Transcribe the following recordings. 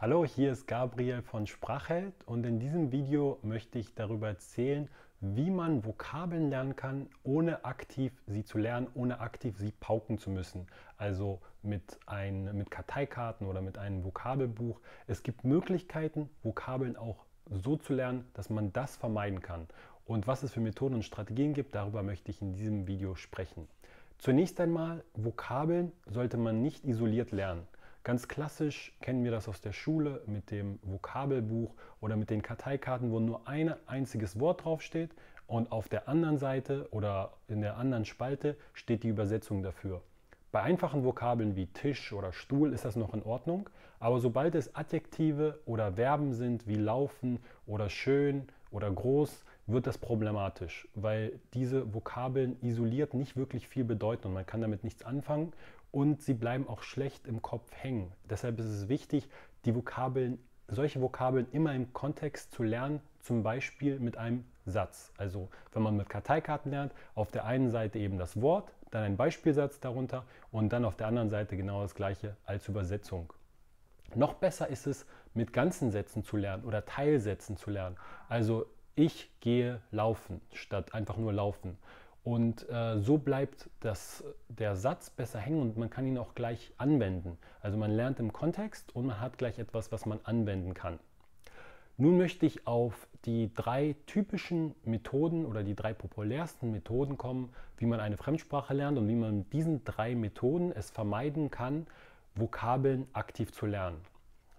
Hallo, hier ist Gabriel von Sprachheld und in diesem Video möchte ich darüber erzählen, wie man Vokabeln lernen kann, ohne aktiv sie zu lernen, ohne aktiv sie pauken zu müssen. Also mit Karteikarten oder mit einem Vokabelbuch. Es gibt Möglichkeiten, Vokabeln auch so zu lernen, dass man das vermeiden kann. Und was es für Methoden und Strategien gibt, darüber möchte ich in diesem Video sprechen. Zunächst einmal, Vokabeln sollte man nicht isoliert lernen. Ganz klassisch kennen wir das aus der Schule mit dem Vokabelbuch oder mit den Karteikarten, wo nur ein einziges Wort draufsteht und auf der anderen Seite oder in der anderen Spalte steht die Übersetzung dafür. Bei einfachen Vokabeln wie Tisch oder Stuhl ist das noch in Ordnung, aber sobald es Adjektive oder Verben sind wie laufen oder schön oder groß, wird das problematisch, weil diese Vokabeln isoliert nicht wirklich viel bedeuten und man kann damit nichts anfangen. Und sie bleiben auch schlecht im Kopf hängen. Deshalb ist es wichtig, solche Vokabeln immer im Kontext zu lernen, zum Beispiel mit einem Satz. Also wenn man mit Karteikarten lernt, auf der einen Seite eben das Wort, dann ein Beispielsatz darunter und dann auf der anderen Seite genau das Gleiche als Übersetzung. Noch besser ist es, mit ganzen Sätzen zu lernen oder Teilsätzen zu lernen. Also ich gehe laufen, statt einfach nur laufen. Und so bleibt der Satz besser hängen und man kann ihn auch gleich anwenden. Also man lernt im Kontext und man hat gleich etwas, was man anwenden kann. Nun möchte ich auf die drei typischen Methoden oder die drei populärsten Methoden kommen, wie man eine Fremdsprache lernt und wie man mit diesen drei Methoden es vermeiden kann, Vokabeln aktiv zu lernen.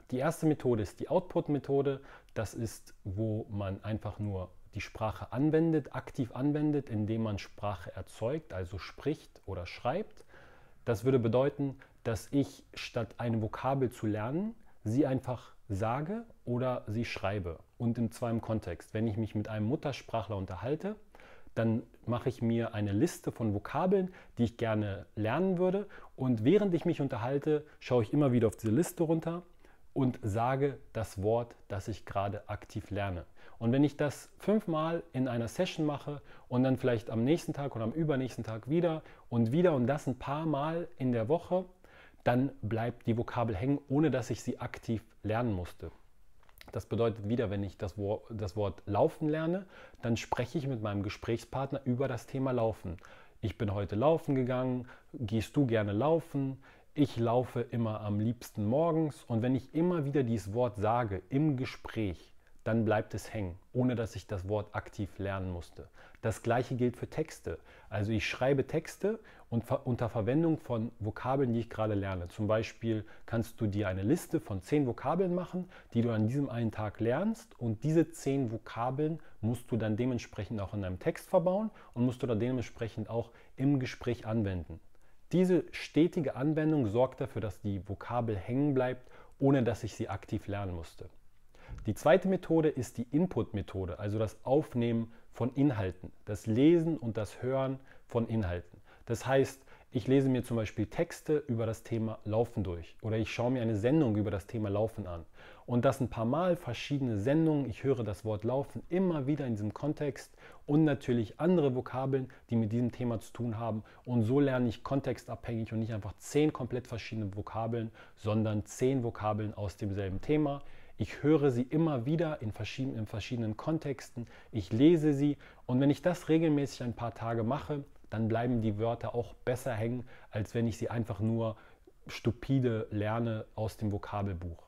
Die erste Methode ist die Output-Methode. Das ist, wo man einfach nur die Sprache anwendet, aktiv anwendet, indem man Sprache erzeugt, also spricht oder schreibt. Das würde bedeuten, dass ich statt eine Vokabel zu lernen, sie einfach sage oder sie schreibe. Und zwar im Kontext. Wenn ich mich mit einem Muttersprachler unterhalte, dann mache ich mir eine Liste von Vokabeln, die ich gerne lernen würde. Und während ich mich unterhalte, schaue ich immer wieder auf diese Liste runter und sage das Wort, das ich gerade aktiv lerne. Und wenn ich das 5-mal in einer Session mache und dann vielleicht am nächsten Tag oder am übernächsten Tag wieder und das ein paar Mal in der Woche, dann bleibt die Vokabel hängen, ohne dass ich sie aktiv lernen musste. Das bedeutet wieder, wenn ich das Wort laufen lerne, dann spreche ich mit meinem Gesprächspartner über das Thema Laufen. Ich bin heute laufen gegangen, gehst du gerne laufen? Ich laufe immer am liebsten morgens und wenn ich immer wieder dieses Wort sage im Gespräch, dann bleibt es hängen, ohne dass ich das Wort aktiv lernen musste. Das gleiche gilt für Texte. Also ich schreibe Texte und unter Verwendung von Vokabeln, die ich gerade lerne. Zum Beispiel kannst du dir eine Liste von 10 Vokabeln machen, die du an diesem einen Tag lernst und diese 10 Vokabeln musst du dann dementsprechend auch in deinem Text verbauen und musst du dann dementsprechend auch im Gespräch anwenden. Diese stetige Anwendung sorgt dafür, dass die Vokabel hängen bleibt, ohne dass ich sie aktiv lernen musste. Die zweite Methode ist die Input-Methode, also das Aufnehmen von Inhalten, das Lesen und das Hören von Inhalten. Das heißt, ich lese mir zum Beispiel Texte über das Thema Laufen durch oder ich schaue mir eine Sendung über das Thema Laufen an. Und das ein paar Mal, verschiedene Sendungen, ich höre das Wort Laufen immer wieder in diesem Kontext und natürlich andere Vokabeln, die mit diesem Thema zu tun haben. Und so lerne ich kontextabhängig und nicht einfach 10 komplett verschiedene Vokabeln, sondern 10 Vokabeln aus demselben Thema. Ich höre sie immer wieder in verschiedenen Kontexten, ich lese sie und wenn ich das regelmäßig ein paar Tage mache, dann bleiben die Wörter auch besser hängen, als wenn ich sie einfach nur stupide lerne aus dem Vokabelbuch.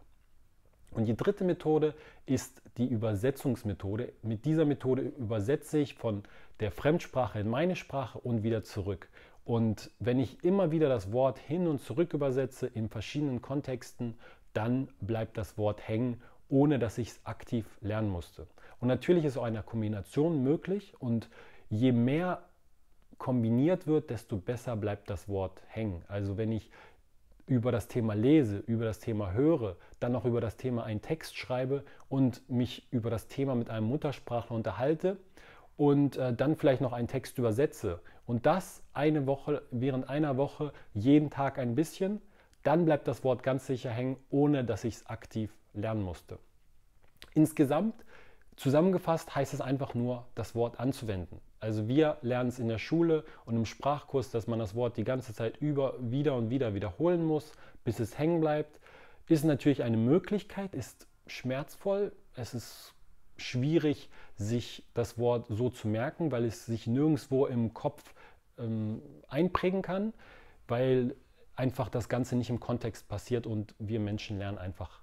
Und die dritte Methode ist die Übersetzungsmethode. Mit dieser Methode übersetze ich von der Fremdsprache in meine Sprache und wieder zurück. Und wenn ich immer wieder das Wort hin und zurück übersetze in verschiedenen Kontexten, dann bleibt das Wort hängen, ohne dass ich es aktiv lernen musste. Und natürlich ist auch eine Kombination möglich und je mehr kombiniert wird, desto besser bleibt das Wort hängen. Also wenn ich über das Thema lese, über das Thema höre, dann noch über das Thema einen Text schreibe und mich über das Thema mit einem Muttersprachler unterhalte und dann vielleicht noch einen Text übersetze und das während einer Woche jeden Tag ein bisschen, dann bleibt das Wort ganz sicher hängen, ohne dass ich es aktiv lernen musste. Insgesamt, zusammengefasst, heißt es einfach nur, das Wort anzuwenden. Also wir lernen es in der Schule und im Sprachkurs, dass man das Wort die ganze Zeit wieder und wieder wiederholen muss, bis es hängen bleibt. Ist natürlich eine Möglichkeit, ist schmerzvoll, es ist schwierig, sich das Wort so zu merken, weil es sich nirgendwo im Kopf einprägen kann, weil einfach das Ganze nicht im Kontext passiert und wir Menschen lernen einfach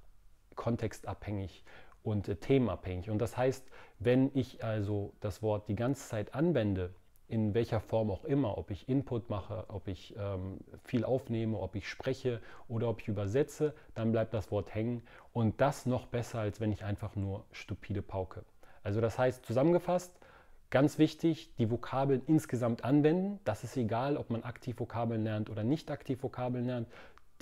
kontextabhängig und themenabhängig. Und das heißt, wenn ich also das Wort die ganze Zeit anwende, in welcher Form auch immer, ob ich Input mache, ob ich viel aufnehme, ob ich spreche oder ob ich übersetze, dann bleibt das Wort hängen und das noch besser, als wenn ich einfach nur stupide pauke. Also das heißt, zusammengefasst, ganz wichtig, die Vokabeln insgesamt anwenden. Das ist egal, ob man aktiv Vokabeln lernt oder nicht aktiv Vokabeln lernt.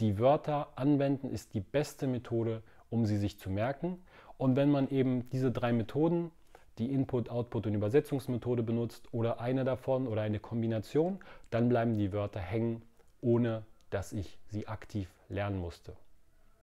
Die Wörter anwenden ist die beste Methode, um sie sich zu merken. Und wenn man eben diese drei Methoden, die Input-, Output- und Übersetzungsmethode benutzt oder eine davon oder eine Kombination, dann bleiben die Wörter hängen, ohne dass ich sie aktiv lernen musste.